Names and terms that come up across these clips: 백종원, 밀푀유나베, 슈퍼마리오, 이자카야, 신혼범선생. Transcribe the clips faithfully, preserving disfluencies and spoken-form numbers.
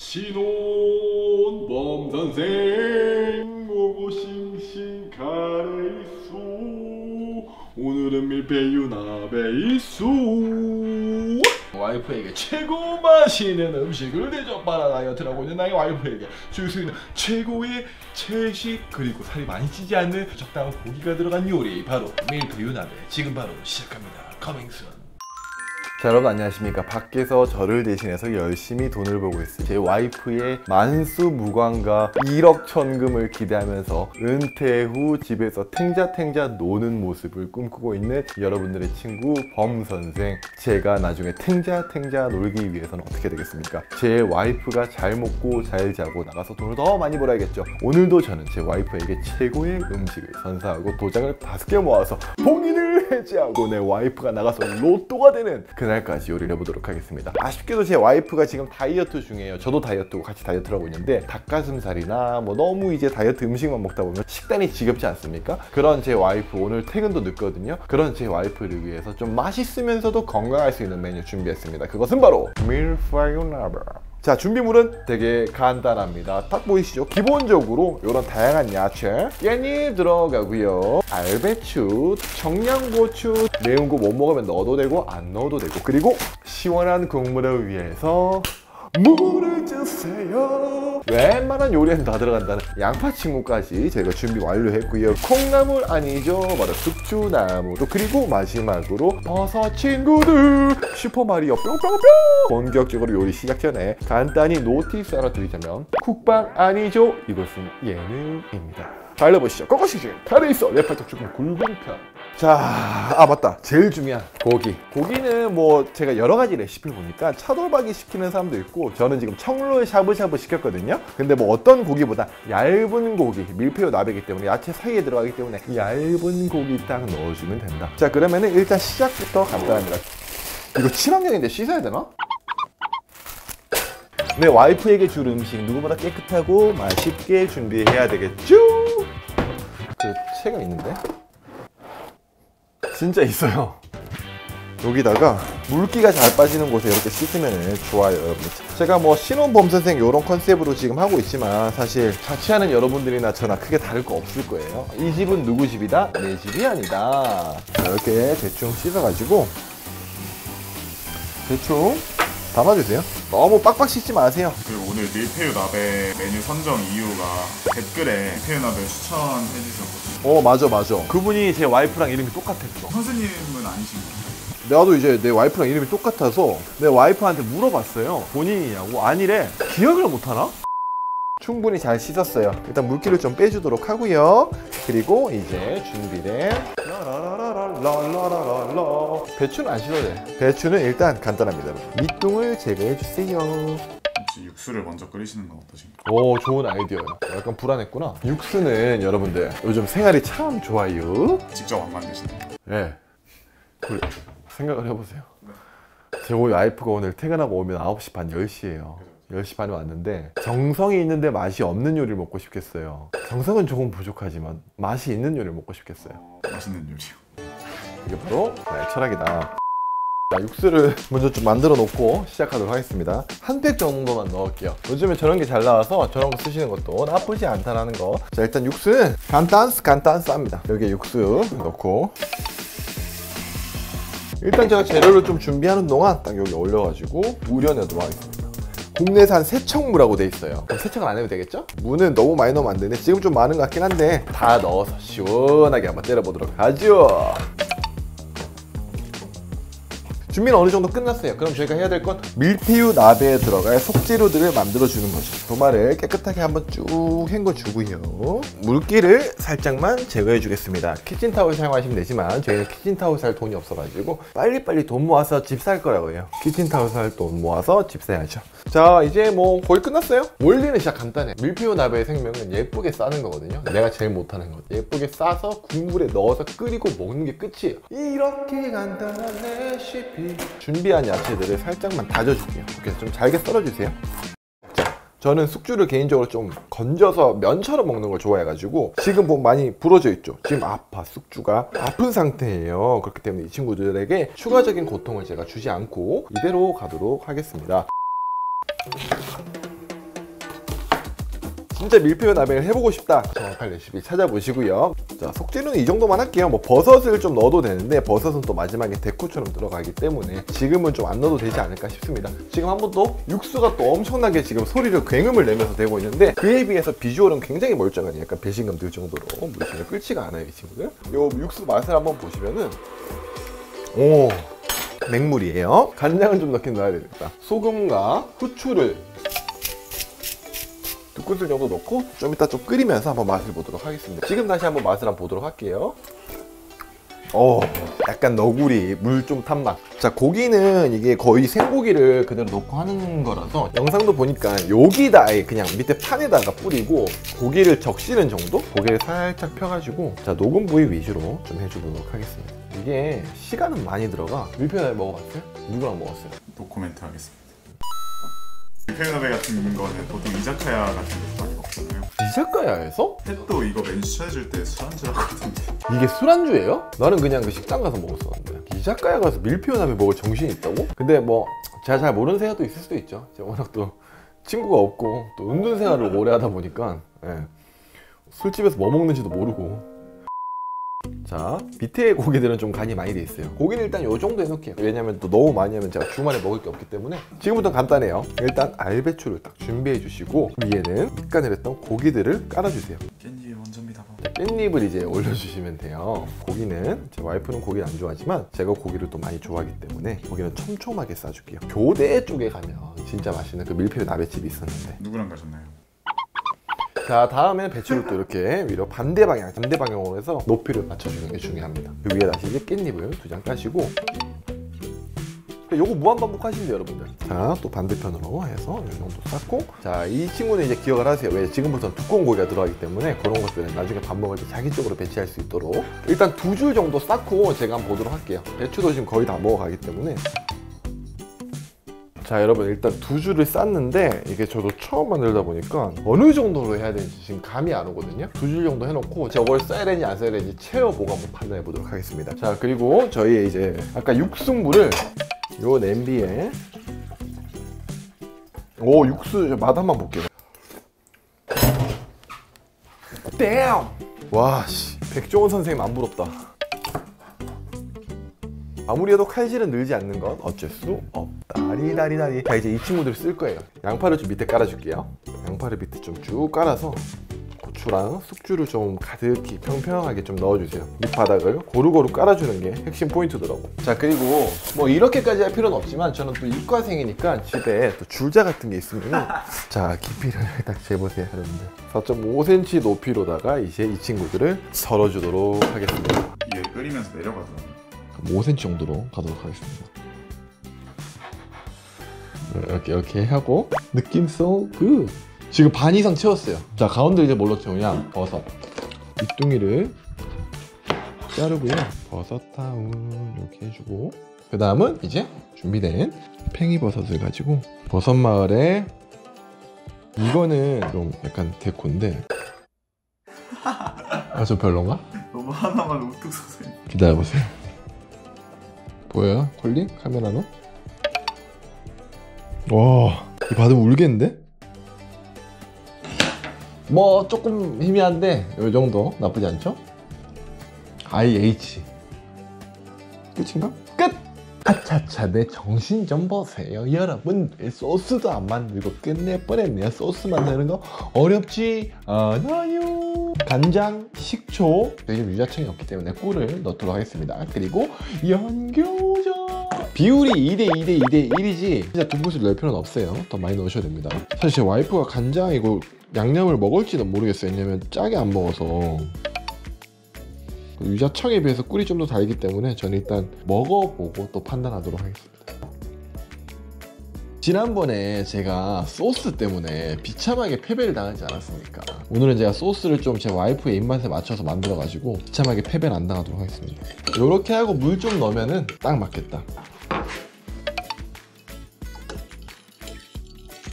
신혼범선생 오고 싱싱 가래이수. 오늘은 밀푀유나베 이수. 와이프에게 최고 맛있는 음식을 대접받아 다이어트라고 있는 나의 와이프에게 줄 수 있는 최고의 채식, 그리고 살이 많이 찌지 않는 적당한 고기가 들어간 요리, 바로 밀푀유나베. 지금 바로 시작합니다. Coming soon. 자, 여러분 안녕하십니까. 밖에서 저를 대신해서 열심히 돈을 벌고 있습니다. 제 와이프의 만수무강과 일억 천금을 기대하면서 은퇴 후 집에서 탱자탱자 노는 모습을 꿈꾸고 있는 여러분들의 친구 범선생. 제가 나중에 탱자탱자 놀기 위해서는 어떻게 되겠습니까? 제 와이프가 잘 먹고 잘 자고 나가서 돈을 더 많이 벌어야겠죠. 오늘도 저는 제 와이프에게 최고의 음식을 선사하고 도장을 다섯 개 모아서 봉인을 해제하고 내 와이프가 나가서 로또가 되는 그 날까지 요리를 해보도록 하겠습니다. 아쉽게도 제 와이프가 지금 다이어트 중이에요. 저도 다이어트고 같이 다이어트를 하고 있는데 닭가슴살이나 뭐 너무 이제 다이어트 음식만 먹다 보면 식단이 지겹지 않습니까? 그런 제 와이프, 오늘 퇴근도 늦거든요. 그런 제 와이프를 위해서 좀 맛있으면서도 건강할 수 있는 메뉴 준비했습니다. 그것은 바로 밀푀유나베. 자, 준비물은 되게 간단합니다. 딱 보이시죠? 기본적으로 이런 다양한 야채, 깻잎 들어가고요, 알배추, 청양고추, 매운 거 못 먹으면 넣어도 되고 안 넣어도 되고, 그리고 시원한 국물을 위해서 물을 주세요. 웬만한 요리엔 다 들어간다는 양파 친구까지 저희가 준비 완료했고요. 콩나물 아니죠, 바로 숙주나물. 또 그리고 마지막으로 버섯 친구들. 슈퍼마리오 뿅뿅뿅. 본격적으로 요리 시작 전에 간단히 노티스 하나 드리자면, 국밥 아니죠, 이것은 예능입니다. 달려보시죠. 꼬꼬시즌 카레이소 내 팔뚝 조금 굵은 편. 자, 아 맞다, 제일 중요한 고기. 고기는 뭐 제가 여러 가지 레시피를 보니까 차돌박이 시키는 사람도 있고, 저는 지금 청로에 샤브샤브 시켰거든요. 근데 뭐 어떤 고기보다 얇은 고기, 밀푀유나베이기 때문에 야채 사이에 들어가기 때문에 얇은 고기 딱 넣어주면 된다. 자, 그러면은 일단 시작부터 간단합니다. 이거 친환경인데 씻어야 되나? 내 와이프에게 줄 음식, 누구보다 깨끗하고 맛있게 준비해야 되겠죠? 그 채가 있는데? 진짜 있어요. 여기다가 물기가 잘 빠지는 곳에 이렇게 씻으면 좋아요, 여러분. 제가 뭐 신혼범선생 이런 컨셉으로 지금 하고 있지만 사실 자취하는 여러분들이나 저나 크게 다를 거 없을 거예요. 이 집은 누구 집이다? 내 집이 아니다. 이렇게 대충 씻어가지고 대충 담아주세요. 너무 빡빡 씻지 마세요. 그리고 오늘 밀푀유나베 메뉴 선정 이유가 댓글에 밀푀유나베 추천해주셨거든요. 어, 맞아 맞아. 그분이 제 와이프랑 이름이 똑같았어. 선생님은 아니신가요? 나도 이제 내 와이프랑 이름이 똑같아서 내 와이프한테 물어봤어요. 본인이냐고. 아니래. 기억을 못하나? 충분히 잘 씻었어요. 일단 물기를 좀 빼주도록 하고요. 그리고 이제 준비된 라라라라라라라라. 배추는 안 씻어도 돼. 배추는 일단 간단합니다. 밑둥을 제거해주세요. 혹시 육수를 먼저 끓이시는 건 어떠신가요? 오, 좋은 아이디어요. 약간 불안했구나. 육수는 여러분들 요즘 생활이 참 좋아요. 직접 안 만드시나요? 네. 그래, 생각을 해보세요. 제 와이프가 오늘 퇴근하고 오면 아홉 시 반, 열 시예요. 열 시 반에 왔는데 정성이 있는데 맛이 없는 요리를 먹고 싶겠어요. 정성은 조금 부족하지만 맛이 있는 요리를 먹고 싶겠어요. 어, 맛있는 요리요. 이게 바로 나의 철학이다. 자, 육수를 먼저 좀 만들어 놓고 시작하도록 하겠습니다. 한 팩 정도만 넣을게요. 요즘에 저런 게 잘 나와서 저런 거 쓰시는 것도 나쁘지 않다라는 거. 자, 일단 육수는 간단, 간단 쌉니다. 여기에 육수 넣고, 일단 제가 재료를 좀 준비하는 동안 딱 여기 올려가지고 우려내도록 하겠습니다. 국내산 세척무라고 돼 있어요. 그럼 세척을 안 해도 되겠죠? 무는 너무 많이 넣으면 안 되네. 지금 좀 많은 것 같긴 한데 다 넣어서 시원하게 한번 때려보도록 하죠. 준비는 어느 정도 끝났어요. 그럼 저희가 해야 될 건 밀푀유나베에 들어갈 속재료들을 만들어주는 거죠. 도마를 깨끗하게 한번 쭉 헹궈주고요. 물기를 살짝만 제거해주겠습니다. 키친타올 사용하시면 되지만 저희는 키친타올 살 돈이 없어가지고 빨리빨리 돈 모아서 집 살 거라고 해요. 키친타올 살 돈 모아서 집 사야죠. 자, 이제 뭐 거의 끝났어요. 원리는 진짜 간단해. 밀푀유나베의 생명은 예쁘게 싸는 거거든요. 내가 제일 못하는 것. 예쁘게 싸서 국물에 넣어서 끓이고 먹는 게 끝이에요. 이렇게 간단한 레시피. 준비한 야채들을 살짝만 다져줄게요. 그래서 좀 잘게 썰어주세요. 자, 저는 숙주를 개인적으로 좀 건져서 면처럼 먹는 걸 좋아해가지고 지금 보면 많이 부러져 있죠. 지금 아파, 숙주가 아픈 상태예요. 그렇기 때문에 이 친구들에게 추가적인 고통을 제가 주지 않고 이대로 가도록 하겠습니다. 진짜 밀푀유나베를 해보고 싶다, 정확한 레시피 찾아보시고요. 자, 속재료는 이 정도만 할게요. 뭐 버섯을 좀 넣어도 되는데 버섯은 또 마지막에 데코처럼 들어가기 때문에 지금은 좀 안 넣어도 되지 않을까 싶습니다. 지금 한번 또 육수가 또 엄청나게 지금 소리를 굉음을 내면서 되고 있는데 그에 비해서 비주얼은 굉장히 멀쩡하니 약간 배신감 들 정도로 물이 전혀 끓지가 않아요, 이 친구들. 요 육수 맛을 한번 보시면은 오, 맹물이에요. 간장을 좀 넣긴 넣어야 되겠다. 소금과 후추를 두 큰술 정도 넣고 좀 이따 좀 끓이면서 한번 맛을 보도록 하겠습니다. 지금 다시 한번 맛을 한번 보도록 할게요. 어, 약간 너구리 물 좀 탄 맛. 자, 고기는 이게 거의 생고기를 그대로 넣고 하는 거라서 영상도 보니까 여기다 그냥 밑에 판에다가 뿌리고 고기를 적시는 정도? 고개를 살짝 펴가지고 자, 녹은 부위 위주로 좀 해주도록 하겠습니다. 이게 시간은 많이 들어가. 밀푀유나베 먹어봤어요? 누구랑 먹었어요? 노코멘트 하겠습니다. 밀푀유나베 같은 거는 보통 이자카야 같은 데서 많이 먹잖아요. 이자카야에서? 햇도 이거 메뉴 추천해줄 때 술안주라고 하던데. 이게 술안주예요? 나는 그냥 그 식당 가서 먹었었는데. 이자카야 가서 밀푀유나베 먹을 정신이 있다고? 근데 뭐 제가 잘 모르는 생각도 있을 수도 있죠. 제가 워낙 또 친구가 없고 또 은둔 생활을 오래 하다 보니까 예. 술집에서 뭐 먹는지도 모르고. 자, 밑에 고기들은 좀 간이 많이 돼 있어요. 고기는 일단 요 정도 해놓을게요. 왜냐면 또 너무 많이 하면 제가 주말에 먹을 게 없기 때문에. 지금부터는 간단해요. 일단 알배추를 딱 준비해 주시고 위에는 밑간을 했던 고기들을 깔아주세요. 깻잎 원조입니다. 깻잎을 이제 올려주시면 돼요. 고기는 제 와이프는 고기를 안 좋아하지만 제가 고기를 또 많이 좋아하기 때문에 고기는 촘촘하게 싸줄게요. 교대 쪽에 가면 진짜 맛있는 그 밀푀유나베 집이 있었는데. 누구랑 가셨나요? 자, 다음에는 배추를 또 이렇게 위로 반대 방향, 반대 방향으로 해서 높이를 맞춰주는 게 중요합니다. 그 위에 다시 이제 깻잎을 두 장 까시고 요거 무한 반복하시면 여러분들. 자, 또 반대편으로 해서 이 정도 쌓고. 자, 이 친구는 이제 기억을 하세요. 왜 지금부터 두꺼운 고기가 들어가기 때문에 그런 것들은 나중에 밥 먹을 때 자기 쪽으로 배치할 수 있도록 일단 두 줄 정도 쌓고 제가 한번 보도록 할게요. 배추도 지금 거의 다 먹어가기 때문에. 자, 여러분 일단 두 줄을 쌌는데 이게 저도 처음 만들다 보니까 어느 정도로 해야 되는지 지금 감이 안 오거든요. 두 줄 정도 해놓고 저걸 써야 되는지 안 써야 되는지 채워보고 한번 판단해 보도록 하겠습니다. 자, 그리고 저희의 이제 아까 육수물을 요 냄비에 오, 육수 맛 한번 볼게요. 땜! 와, 씨, 백종원 선생님 안 부럽다. 아무리해도 칼질은 늘지 않는 건 어쩔 수 없다. 다리다리다리. 자, 이제 이 친구들 쓸 거예요. 양파를 좀 밑에 깔아줄게요. 양파를 밑에 좀 쭉 깔아서 고추랑 숙주를 좀 가득히 평평하게 좀 넣어주세요. 밑바닥을 고루고루 깔아주는 게 핵심 포인트더라고. 자, 그리고 뭐 이렇게까지 할 필요는 없지만 저는 또 이과생이니까 집에 또 줄자 같은 게 있으면 자, 깊이를 딱 재보세요, 여러분들. 사 점 오 센티미터 높이로다가 이제 이 친구들을 썰어주도록 하겠습니다. 이게 끓이면서 내려가더라고요. 오 센티미터 정도로 가도록 하겠습니다. 이렇게 이렇게 하고 느낌 so good. 지금 반 이상 채웠어요. 자, 가운데 이제 뭘로 채우냐? 버섯 밑둥이를 자르고요. 버섯 다운 이렇게 해주고 그 다음은 이제 준비된 팽이버섯을 가지고 버섯마을에 이거는 좀 약간 데코인데 아, 저 별론가? 너무 하나만 우뚝 서세요. 기다려보세요. 보여요? 컬링? 카메라로? 와, 이거 받으면 울겠는데? 뭐 조금 희미한데 이 정도 나쁘지 않죠? 아이에이치 끝인가? 끝! 아차차, 내 정신 좀 보세요 여러분. 소스도 안 만들고 끝내버렸네요. 소스 만드는 거 어렵지 않아요. 간장, 식초, 요즘 유자청이 없기 때문에 꿀을 넣도록 하겠습니다. 그리고 연교자 비율이 이 대 이 대 이 대 일이지 진짜 두 곳을 넣을 필요는 없어요. 더 많이 넣으셔도 됩니다. 사실 제 와이프가 간장 이거 양념을 먹을지는 모르겠어요. 왜냐면 짜게 안 먹어서. 유자청에 비해서 꿀이 좀 더 달기 때문에 저는 일단 먹어보고 또 판단하도록 하겠습니다. 지난번에 제가 소스 때문에 비참하게 패배를 당하지 않았습니까? 오늘은 제가 소스를 좀 제 와이프의 입맛에 맞춰서 만들어가지고 비참하게 패배를 안 당하도록 하겠습니다. 이렇게 하고 물 좀 넣으면은 딱 맞겠다.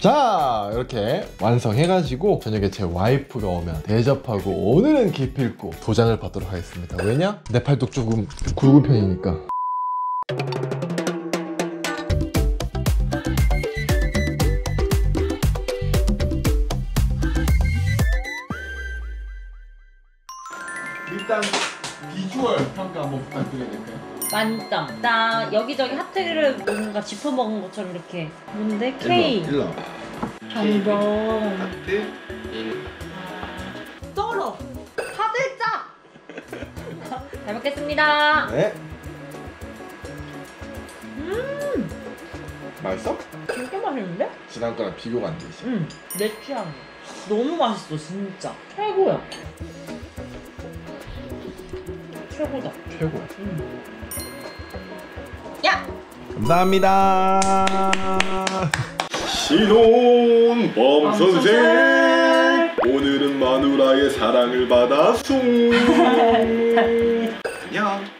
자, 이렇게 완성해가지고 저녁에 제 와이프가 오면 대접하고 오늘은 기필코 도전을 받도록 하겠습니다. 왜냐? 내 팔뚝 조금 굵은 편이니까. 일단 비주얼 평가 한번 부탁드려야 될까요? 만점! 나 여기저기 하트를 뭔가 짚어먹은 것처럼 이렇게 뭔데? K! 일로 와봐. 한번 하트 일 썰어! 파들짝! 잘 먹겠습니다! 네! 음! 맛있어? 진짜 맛있는데? 지난 거랑 비교가 안 돼 있어. 응! 내 취향! 너무 맛있어 진짜! 최고야! 최고다. 최고야. 음. 야! 감사합니다. 신혼범선생 오늘은 마누라의 사랑을 받았소. 안녕.